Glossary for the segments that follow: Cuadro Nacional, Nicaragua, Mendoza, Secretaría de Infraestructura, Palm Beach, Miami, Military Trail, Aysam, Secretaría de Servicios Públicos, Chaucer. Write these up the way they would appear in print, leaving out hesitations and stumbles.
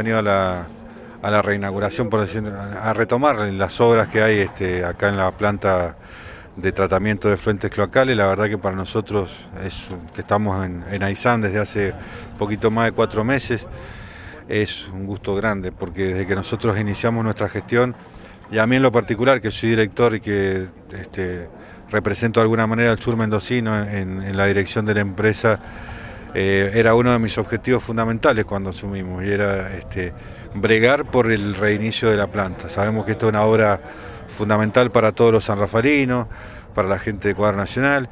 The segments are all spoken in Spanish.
Venido a la reinauguración, por decir, a retomar las obras que hay acá en la planta de tratamiento de efluentes cloacales. La verdad que para nosotros, que estamos en Aysam desde hace poquito más de 4 meses, es un gusto grande, porque desde que nosotros iniciamos nuestra gestión, y a mí en lo particular, que soy director y que represento de alguna manera al sur mendocino en la dirección de la empresa, era uno de mis objetivos fundamentales cuando asumimos, y era bregar por el reinicio de la planta. Sabemos que esto es una obra fundamental para todos los sanrafarinos, para la gente de Cuadro Nacional,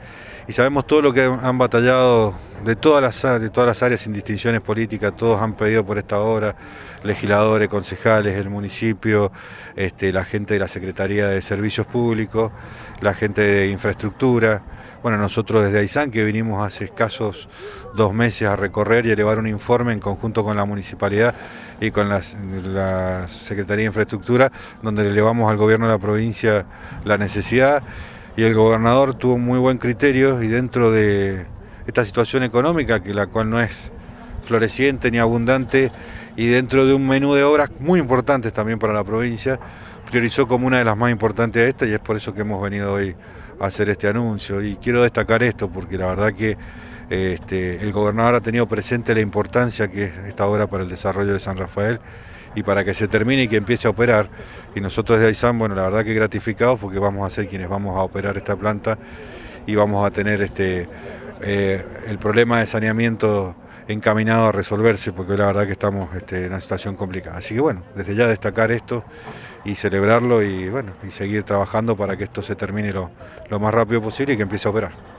y sabemos todo lo que han batallado de todas las áreas sin distinciones políticas. Todos han pedido por esta obra: legisladores, concejales, el municipio, la gente de la Secretaría de Servicios Públicos, la gente de Infraestructura. Bueno, nosotros desde Aysam, que vinimos hace escasos 2 meses a recorrer y elevar un informe en conjunto con la municipalidad y con la Secretaría de Infraestructura, donde elevamos al gobierno de la provincia la necesidad, y el gobernador tuvo muy buen criterio, y dentro de esta situación económica, que la cual no es floreciente ni abundante, y dentro de un menú de obras muy importantes también para la provincia, priorizó como una de las más importantes esta, y es por eso que hemos venido hoy a hacer este anuncio. Y quiero destacar esto, porque la verdad que el gobernador ha tenido presente la importancia que es esta obra para el desarrollo de San Rafael, y para que se termine y que empiece a operar. Y nosotros desde Aysam, bueno, la verdad que gratificados, porque vamos a ser quienes vamos a operar esta planta, y vamos a tener el problema de saneamiento encaminado a resolverse, porque la verdad que estamos en una situación complicada. Así que bueno, desde ya destacar esto y celebrarlo, y bueno, y seguir trabajando para que esto se termine lo más rápido posible y que empiece a operar.